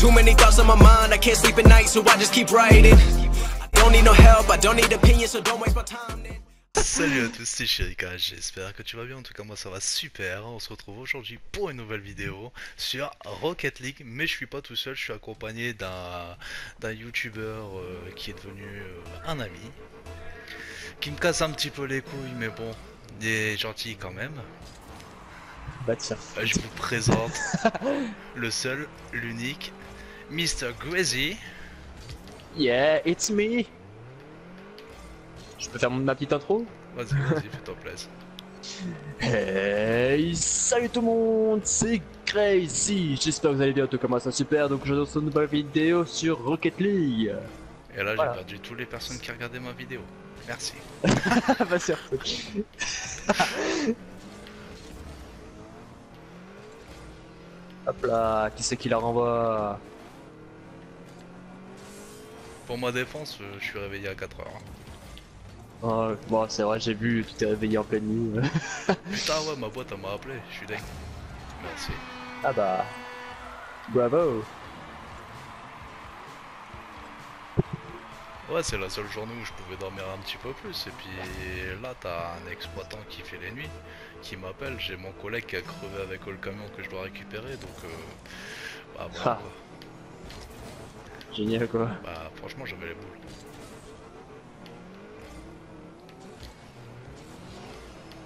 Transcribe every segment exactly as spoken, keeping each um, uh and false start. Too many thoughts on my mind, I can't sleep at night, so I just keep writing. I don't need no help, I don't need opinions, so don't waste my time. Salut à tous, c'est Shyrika, j'espère que tu vas bien, en tout cas moi ça va super. On se retrouve aujourd'hui pour une nouvelle vidéo sur Rocket League, mais je suis pas tout seul, je suis accompagné d'un d'un youtubeur euh, qui est devenu euh, un ami, qui me casse un petit peu les couilles, mais bon, il est gentil quand même. Bah tiens. Je vous présente le seul, l'unique, Mr Grizzy. Yeah, it's me. Je peux faire ma petite intro? Vas-y, vas-y, fais-toi plaisir. Hey, salut tout le monde, c'est Crazy. J'espère que vous allez bien, tout comme moi, ça super. Donc, je lance une nouvelle vidéo sur Rocket League. Et là, voilà. J'ai perdu toutes les personnes qui regardaient ma vidéo. Merci. Bah, surtout. Hop là, qui c'est qui la renvoie? Pour ma défense, je suis réveillé à quatre heures. Oh, bon, c'est vrai, j'ai vu, tu t'es réveillé en pleine nuit. Putain, ouais, ma boîte, elle m'a appelé, je suis dingue. Merci. Ah bah. Bravo. Ouais, c'est la seule journée où je pouvais dormir un petit peu plus. Et puis là, t'as un exploitant qui fait les nuits, qui m'appelle. J'ai mon collègue qui a crevé avec le camion que je dois récupérer, donc. Euh... Bah, bon. Ah. Génial, quoi. Bah, franchement, j'avais les boules.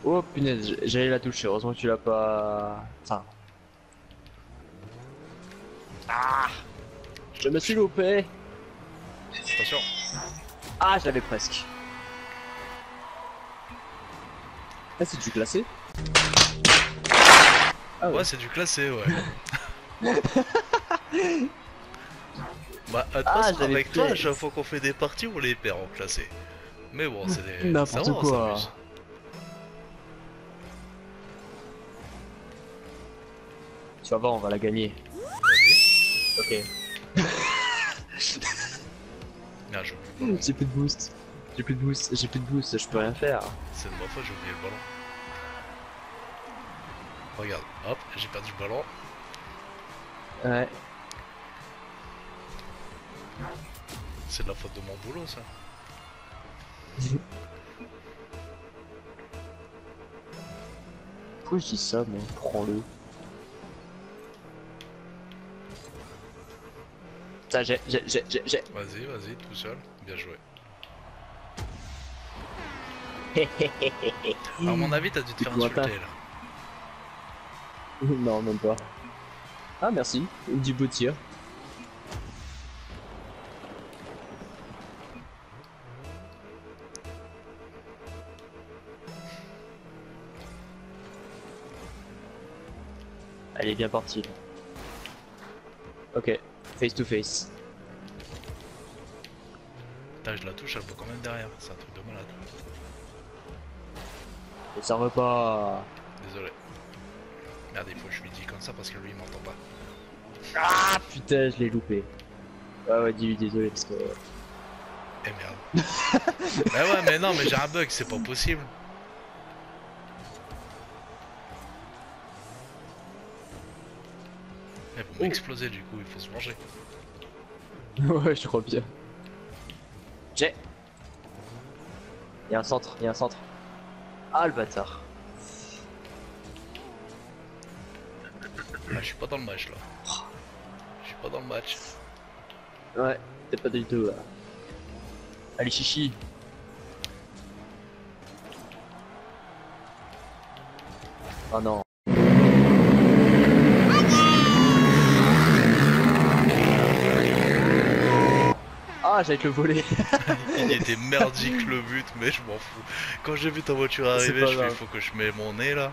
Oh punaise, j'allais la toucher, heureusement que tu l'as pas... Enfin... Ah, je me suis loupé. Attention. Ah, je l'avais presque. Ah, c'est du classé? Ah ouais, ouais c'est du classé, ouais. Bah, ah, avec toi, à chaque fois qu'on fait des parties, on les perd en classé. Mais bon, c'est des... N'importe quoi. Tu vas voir, on va la gagner. Ok. Non, j'oublie. J'ai plus de boost. J'ai plus de boost. J'ai plus de boost. Je peux rien faire. C'est de ma faute, j'ai oublié le ballon. Regarde, hop, j'ai perdu le ballon. Ouais. C'est de la faute de mon boulot, ça. Pourquoi je dis ça, moi? Prends-le. J'ai, j'ai, j'ai, j'ai. Vas-y, vas-y, tout seul, bien joué. Alors, à mon avis, t'as dû te faire insulter là. Non, même pas. Ah, merci, du beau tir. Elle est bien partie là. Ok. Face to face. Putain, je la touche, elle peut quand même derrière, c'est un truc de malade. Et ça veut pas. Désolé. Merde, il faut que je lui dise comme ça parce que lui il m'entend pas. Ah putain, je l'ai loupé. Ah ouais, dis-lui désolé parce que. Eh merde. Bah ouais, mais non, mais j'ai un bug, c'est pas possible. Elles vont m'exploser du coup, il faut se manger. Ouais, je crois bien. J'ai. Y'a un centre, y'a un centre. Ah le bâtard. Là, je suis pas dans le match là. Je suis pas dans le match. Ouais, t'es pas du tout là. Allez, Chichi. Oh non. Ah, j'allais te le voler. Il était merdique le but, mais je m'en fous. Quand j'ai vu ta voiture arriver, je fais, il faut que je mette mon nez là.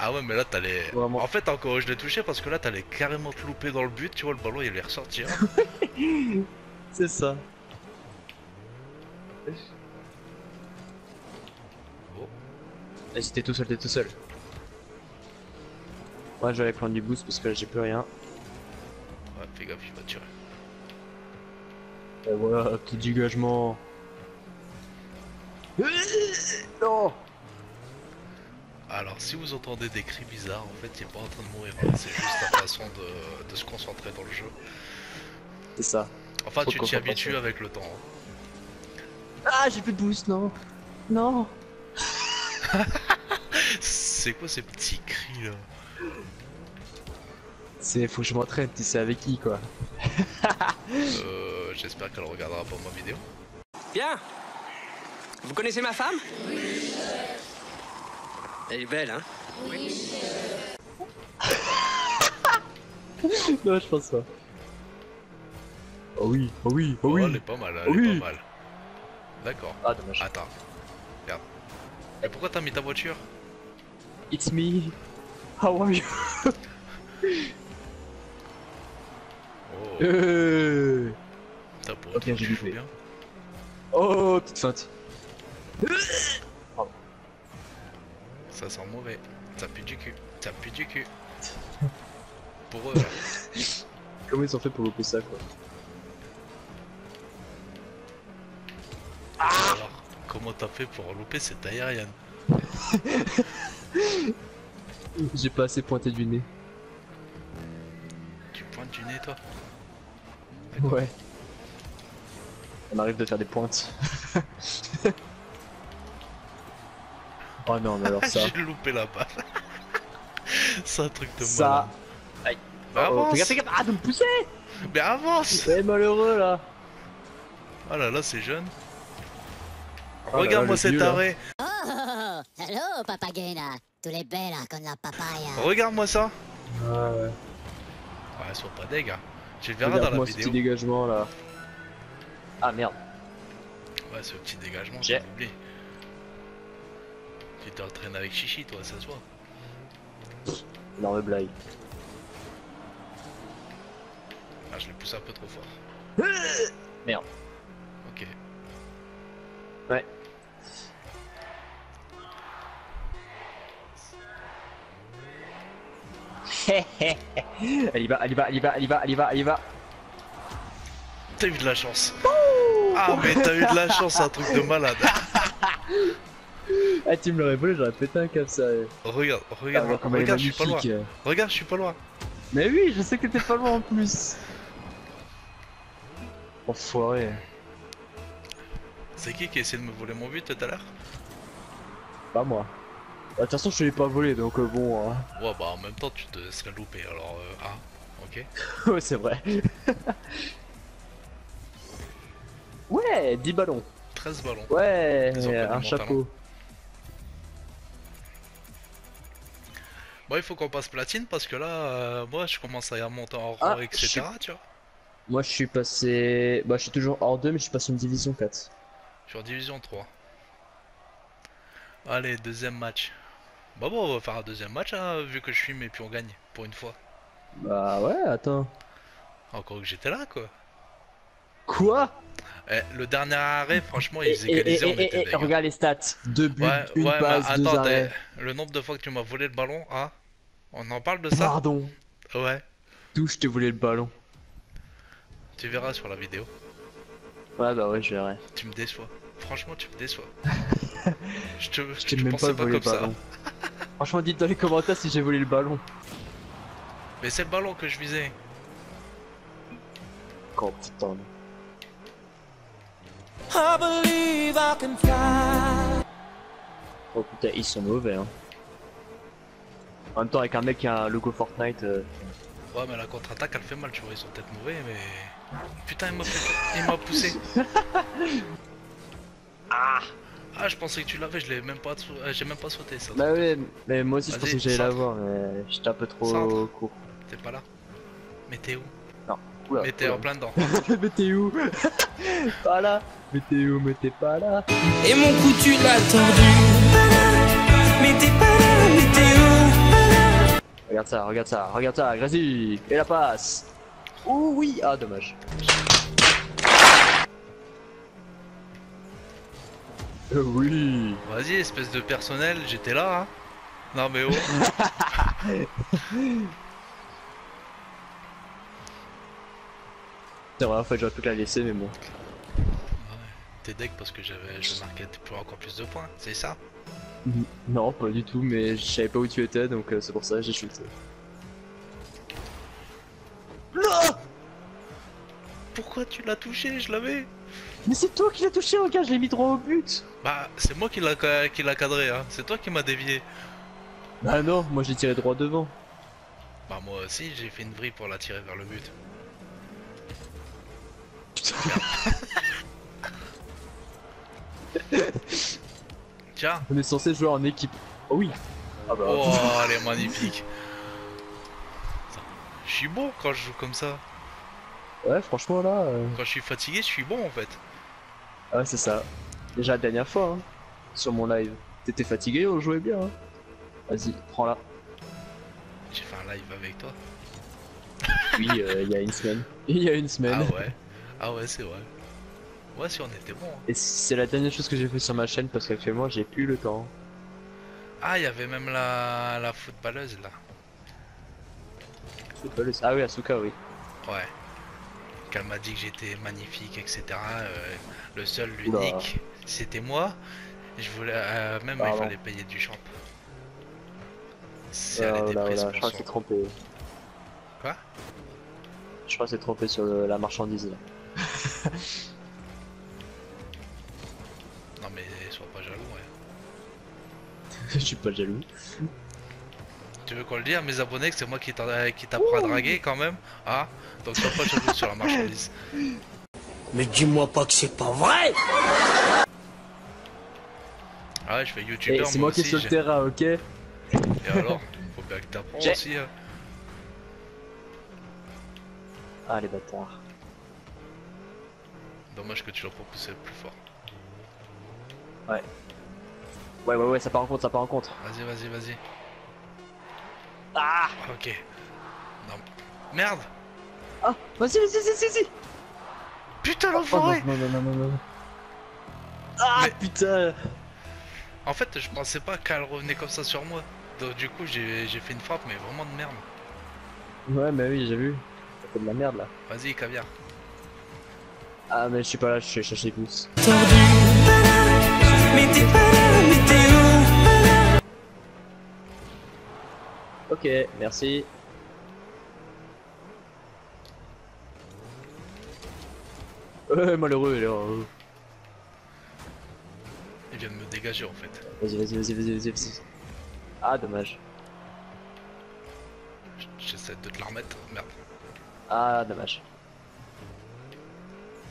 Ah ouais, mais là t'allais... Vraiment. En fait, encore, je l'ai touché parce que là t'allais carrément te louper dans le but, tu vois, le ballon il allait ressortir. C'est ça. Oh. Vas-y, t'es tout seul, t'es tout seul. Ouais, je vais aller prendre du boost parce que là j'ai plus rien. Fais gaffe, il va tirer. Et voilà, petit dégagement. Non. Alors si vous entendez des cris bizarres, en fait il n'est pas en train de mourir, hein. C'est juste la façon de, de se concentrer dans le jeu. C'est ça. Enfin faut tu t'y habitues avec le temps. Hein. Ah j'ai plus de boost, non. Non. C'est quoi ces petits cris là? C'est faut que je m'entraîne, tu sais avec qui quoi. euh, J'espère qu'elle regardera pas ma vidéo. Bien. Vous connaissez ma femme? Oui. Elle est belle, hein? Oui. Non, je pense pas. Oh oui, oh oui, oh oui. Oh, elle est pas mal, elle oh est oui. pas mal. D'accord. Ah, dommage. Attends. Regarde. Et pourquoi t'as mis ta voiture? It's me. How are you? Oh. Euh... Putain, pour okay, j'ai loupé. Bien. Oh, petite feinte. Ça sent mauvais, ça pue du cul, ça pue du cul. Pour eux. Comment ils ont fait pour louper ça quoi? Ah alors, comment t'as fait pour louper cette aérienne? J'ai pas assez pointé du nez. Tu pointes du nez toi? Ouais. On arrive de faire des pointes. Oh non mais alors ça... J'ai loupé la balle. C'est un truc de ça... malade. Aïe. Bah avance. Regarde, regarde. Ah de me pousser. Mais avance. C'est malheureux là. Ah là là c'est jeune. Oh regarde moi cet arrêt. Oh hello papagena. Tous les belles là comme la papaya. Regarde moi ça. Ouais ouais. Ouais sois pas dég hein. Je le verrai dans la vidéo. Ce petit dégagement là. Ah merde. Ouais ce petit dégagement j'ai oublié. Tu t'entraînes avec Chichi toi, ça se voit. Énorme blague. Ah je l'ai poussé un peu trop fort. Merde. Ok. Ouais. Elle y va, elle y va, elle y va, elle y va, elle y va, elle y va. T'as eu de la chance. Ouh ah mais t'as eu de la chance, un truc de malade. Ah tu me l'aurais volé, j'aurais pété un câble sérieux. Regarde, regarde, ah, regarde, regarde je suis pas loin. Regarde, je suis pas loin. Mais oui, je sais que t'es pas loin en plus. Enfoiré. C'est qui qui a essayé de me voler mon but tout à l'heure? Pas moi. De toute façon, je l'ai pas volé donc euh, bon. Hein. Ouais, bah en même temps, tu te serais loupé alors. Euh, ah, ok. Ouais, c'est vrai. Ouais, dix ballons. treize ballons. Ouais, un chapeau. Bon, il faut qu'on passe platine parce que là, euh, moi je commence à y remonter en ah, rang, et cetera. Suis... Tu vois moi je suis passé. Bah, je suis toujours hors deux, mais je suis passé en division quatre. Je suis en division trois. Allez, deuxième match. Bah, bon, on va faire un deuxième match hein, vu que je suis, mais puis on gagne pour une fois. Bah, ouais, attends. Encore que j'étais là quoi. Quoi? Eh, le dernier arrêt, franchement, ils faisaient égaliser, on était deg. Regarde les stats, deux buts, ouais, une ouais, passe, bah, deux attends, arrêts. Le nombre de fois que tu m'as volé le ballon, hein? On en parle de ça? Pardon. Ouais. D'où je t'ai volé le ballon? Tu verras sur la vidéo. Ouais, bah ouais, je verrai. Tu me déçois. Franchement, tu me déçois. Je te, je t'ai même pas volé le ballon. Franchement, dites dans les commentaires si j'ai volé le ballon. Mais c'est le ballon que je visais. Quand putain. I believe I can fly. Oh putain, ils sont mauvais hein. En même temps avec un mec qui a un logo Fortnite euh... Ouais mais la contre-attaque elle fait mal tu vois, ils sont peut-être mauvais mais... Putain il m'a fait... poussé. Ah, ah je pensais que tu l'avais, je l'ai même pas j'ai même pas sauté ça. Bah ouais mais moi aussi je pensais que j'allais l'avoir mais j'étais un peu trop court. T'es pas là. Mais t'es où? Non. Oula, mais t'es en plein dedans. Mais t'es où? Pas là. Mais t'es où? Mais t'es pas là. Et mon coup tu l'as tordu. Mais t'es pas là. Mais t'es où? Regarde ça, regarde ça, regarde ça, Crazy. Et la passe. Oh oui. Ah dommage. Euh, oui. Vas-y espèce de personnel, j'étais là hein. Non mais oh. C'est vrai, en fait j'aurais pu la laisser mais bon. Ouais, t'es deg parce que j'avais je marquais pour encore plus de points, c'est ça? Non, pas du tout, mais je savais pas où tu étais, donc euh, c'est pour ça que j'ai shooté. Non ! Pourquoi tu l'as touché? Je l'avais. Mais c'est toi qui l'as touché, regarde, je l'ai mis droit au but. Bah, c'est moi qui l'a qui l'a cadré, hein. C'est toi qui m'as dévié. Bah non, moi j'ai tiré droit devant. Bah moi aussi, j'ai fait une vrille pour la tirer vers le but. Putain. Tiens. On est censé jouer en équipe. Oh oui. Ah bah... Oh, elle est magnifique. Je suis bon quand je joue comme ça. Ouais, franchement là... Euh... Quand je suis fatigué, je suis bon en fait. Ah ouais, c'est ça. Déjà la dernière fois, hein, sur mon live. T'étais fatigué, on jouait bien. Hein. Vas-y, prends-la. J'ai fait un live avec toi. Oui, euh, il y a une semaine. Il y a une semaine. Ah ouais. Ah ouais, c'est vrai. Ouais, si on était bon. Hein. Et c'est la dernière chose que j'ai fait sur ma chaîne parce qu'actuellement j'ai plus le temps. Ah, il y avait même la, la footballeuse là. Footballeuse. Ah oui, Asuka, oui. Ouais. Elle m'a dit que j'étais magnifique, et cetera. Euh, le seul, l'unique, c'était moi. Je voulais euh, même ah, il fallait payer du champ. C'est ah, elle là, là, je crois que c'est trompé. Quoi? Je crois que c'est trompé sur le, la marchandise là. Non mais sois pas jaloux, ouais. Je suis pas jaloux. Tu veux qu'on le dise à mes abonnés que c'est moi qui t'apprends à draguer quand même? Ah, donc sois pas jaloux sur la marchandise. Mais dis-moi pas que c'est pas vrai. Ah ouais, je fais youtubeur. C'est moi aussi, qui suis sur le terrain, ok? Et alors? Faut bien que t'apprends aussi. Hein. Ah les bâtards. Dommage que tu l'as propulsé plus fort. Ouais. Ouais ouais ouais, ça part en contre, ça part en contre. Vas-y vas-y vas-y. Ah. Ok. Non. Merde. Ah. Vas-y vas-y vas-y vas-y. Putain l'enfoiré. Oh, non, non, non non non non. Ah. Mais... putain. En fait je pensais pas qu'elle revenait comme ça sur moi. Donc du coup j'ai fait une frappe mais vraiment de merde. Ouais mais oui j'ai vu. Ça fait de la merde là. Vas-y caviar. Ah mais je suis pas là, je suis chercher plus. Ok, merci. Euh, malheureux, il est heureux. Il vient de me dégager en fait. Vas-y, vas-y, vas-y, vas-y, vas-y, vas-y. Ah, dommage. J'essaie de te la remettre, merde. Ah, dommage.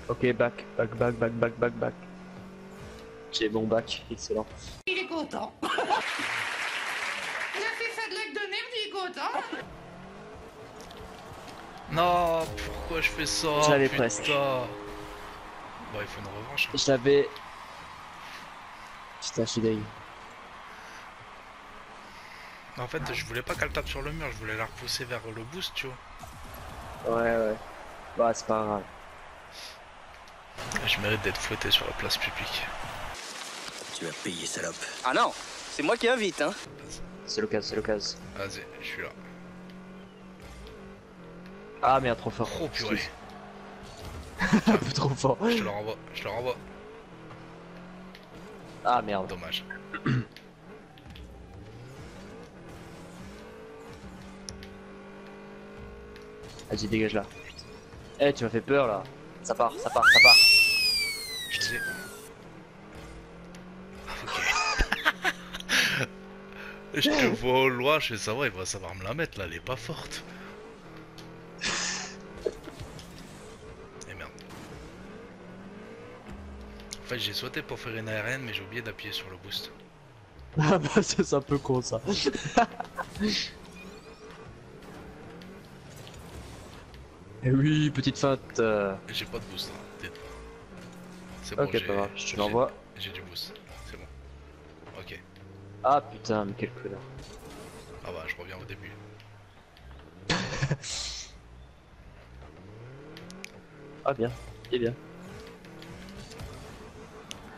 Ok, back, back, back, back, back, back, back. J'ai mon back, excellent. Il est content. Il a fait ça de l'acte de nerf, il est content. Non, pourquoi je fais ça? J'avais presque. Bon, il faut une revanche. Hein. J'avais. Putain, je suis dingue. En fait, je voulais pas qu'elle tape sur le mur, je voulais la repousser vers le boost, tu vois. Ouais, ouais. Bah, c'est pas grave. Je mérite d'être fouetté sur la place publique. Tu vas payer, salope. Ah non, c'est moi qui invite, hein. C'est l'occasion, c'est l'occasion. Vas-y, je suis là. Ah merde, trop fort. Trop purée. Un peu trop fort. Je te le renvoie, je te le renvoie. Ah merde. Dommage. Vas-y, dégage là. Eh, hey, tu m'as fait peur là. Ça part, ça part, ça part. Je te dis. Ok. Je te vois au loin, je vais savoir, il va savoir me la mettre là, elle est pas forte. Et merde. En fait, j'ai sauté pour faire une aérienne, mais j'ai oublié d'appuyer sur le boost. Ah bah, c'est un peu con ça. Eh oui, petite feinte. Euh... J'ai pas de boost. Hein. C'est bon. Ok, pas grave, je te l'envoie. J'ai du boost, c'est bon. Ok. Ah putain, mais quel connard. Ah bah, je reviens au début. Ah bien, il est bien.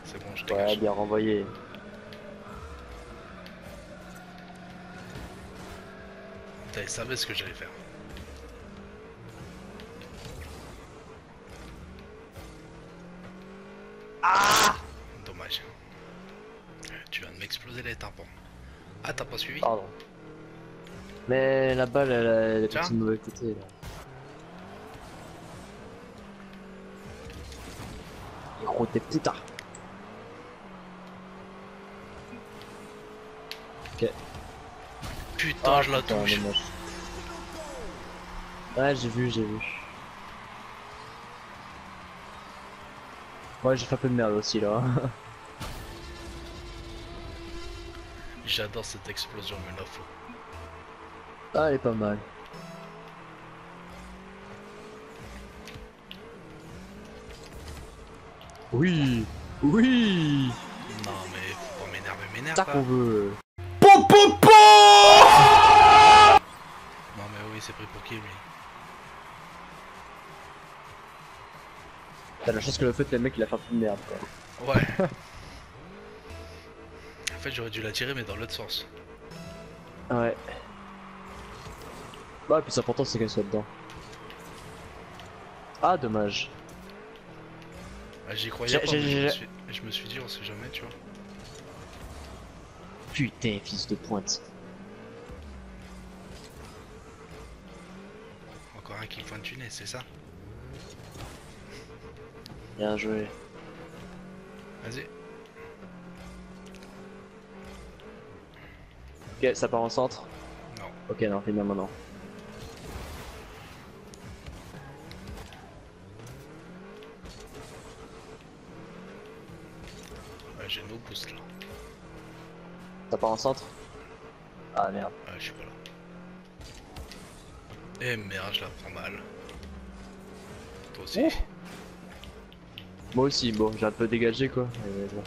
C'est bon, je te dégage. Ouais, bien renvoyé. Putain, il savait ce que j'allais faire. Ah, t'as pas suivi? Pardon. Mais la balle, elle, elle est partie de mauvais côté là. Gros, t'es petit tard. Ok. Putain, oh, je la touche. Ouais, j'ai vu, j'ai vu. Ouais, j'ai fait un peu de merde aussi là. J'adore cette explosion, mais là faut. Ah, elle est pas mal. Oui, oui. Non mais faut pas m'énerver, m'énerve. Ça qu'on veut. Pou pou pou. Non mais oui, c'est pris pour qui lui? T'as la chance que le fait le mec il a fait un peu de merde quoi. Ouais. En fait j'aurais dû la tirer mais dans l'autre sens. Ouais. Bah, le plus important c'est qu'elle soit dedans. Ah dommage. Ah, j'y croyais pas, mais je, me suis... je me suis dit on sait jamais tu vois. Putain fils de pointe. Encore un qui me pointe du nez, c'est ça? Bien joué. Vas-y. Ok, ça part en centre? Non. Ok non, fais bien maintenant. J'ai nos boosts là. Ça part en centre? Ah merde. Ah je suis pas là. Eh merde, je la prends mal. Toi aussi? Oh. Moi aussi, bon, j'ai un peu dégagé quoi. Et, bon.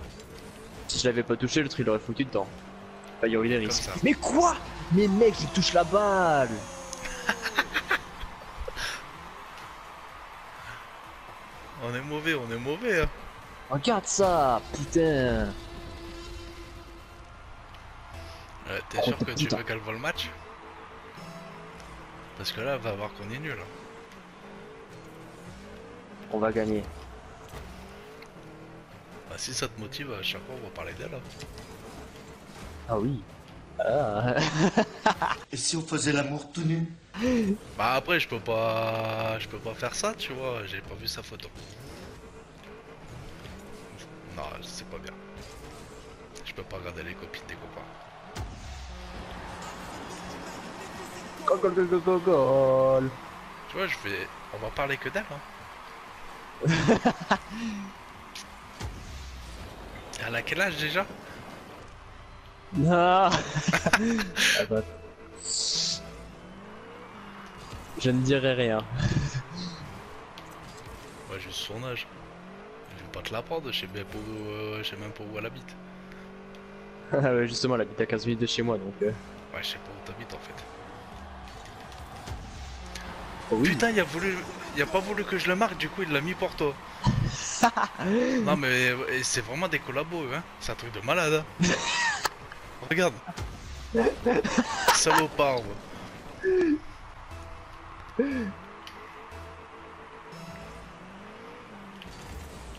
Si je l'avais pas touché, l'autre il aurait foutu dedans. Bah il y aurait des risques. Mais quoi? Mais mec, il touche la balle. On est mauvais, on est mauvais hein. Regarde ça, putain. Euh, T'es sûr que tu veux qu'elle voit le match? Parce que là, elle va voir qu'on est nul. On va gagner. Bah si ça te motive, à chaque fois on va parler d'elle. Ah oui. Ah. Et si on faisait l'amour tout nu? Bah après, je peux pas, je peux pas faire ça, tu vois. J'ai pas vu sa photo. Non, c'est pas bien. Je peux pas regarder les copines des copains. Go go go go go go. Tu vois, je vais... On va parler que d'elle, hein. Elle a quel âge déjà? Non. Je ne dirai rien. Ouais, juste son âge. Pas te la prendre, je sais même pas où elle habite. Ah ouais, justement, elle habite à quinze minutes de chez moi donc. Euh... Ouais, je sais pas où t'habites en fait. Oh, oui. Putain, il a, voulu... il a pas voulu que je le marque, du coup il l'a mis pour toi. Non, mais c'est vraiment des collabos, hein. C'est un truc de malade. Hein. Regarde. Salopard.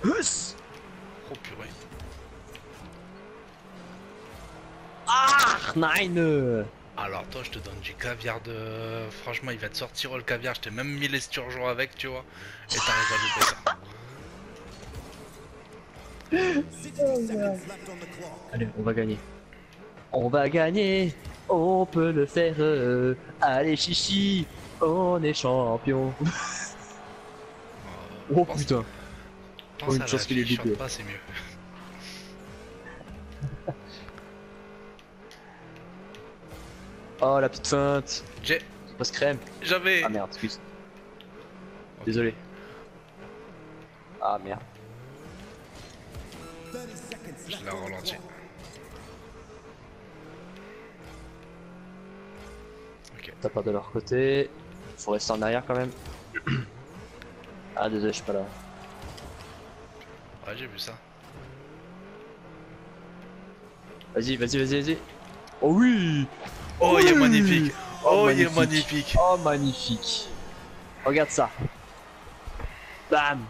Huss. Oh purée. Ah nein. Alors toi je te donne du caviar de... Franchement il va te sortir le caviar, je t'ai même mis l'esturgeon avec tu vois. Et t'arrives à louper ça. Allez on va gagner. On va gagner. On peut le faire. euh. Allez Chichi, on est champion. euh, Oh putain. Oh, une chance qu'il est vidé. C'est mieux. Oh la petite feinte. J'ai. Passe crème. J'avais. Ah merde, excuse. Okay. Désolé. Ah merde. Je l'ai ralenti. Ok. T'as pas de leur côté. Faut rester en arrière quand même. Ah désolé, je suis pas là. Ouais, j'ai vu ça. Vas-y, vas-y, vas-y, vas-y. Oh oui. Oh, oui il est magnifique. Oh, oh il est magnifique. Oh, magnifique. Regarde ça. Bam.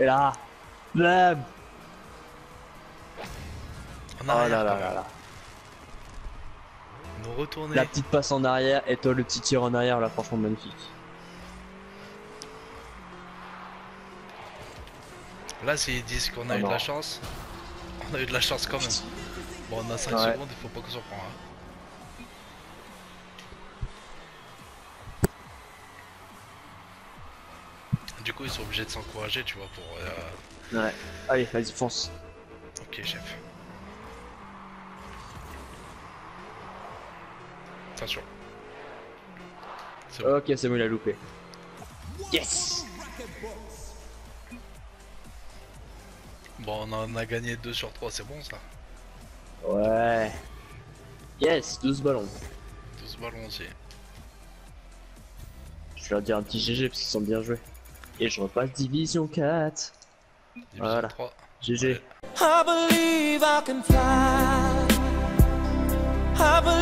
Et là. Bam. On a oh là là là là. retourner. La petite passe en arrière et toi le petit tir en arrière là, franchement magnifique. Là c'est les disques, on a ah eu non. de la chance. On a eu de la chance quand même. Bon, on a cinq ouais. secondes, il faut pas qu'on s'en prenne. Hein. Du coup ils sont obligés de s'encourager tu vois pour... Euh... Ouais, allez vas-y fonce. Ok chef. Attention. Bon. Ok c'est bon il a loupé. Yes. Bon on en a gagné deux sur trois, c'est bon ça. Ouais. Yes, douze ballons. douze ballons aussi. Je vais leur dire un petit G G parce qu'ils sont bien joués. Et je repasse division quatre. Division voilà. trois. G G. Ouais. I believe I can fly. I believe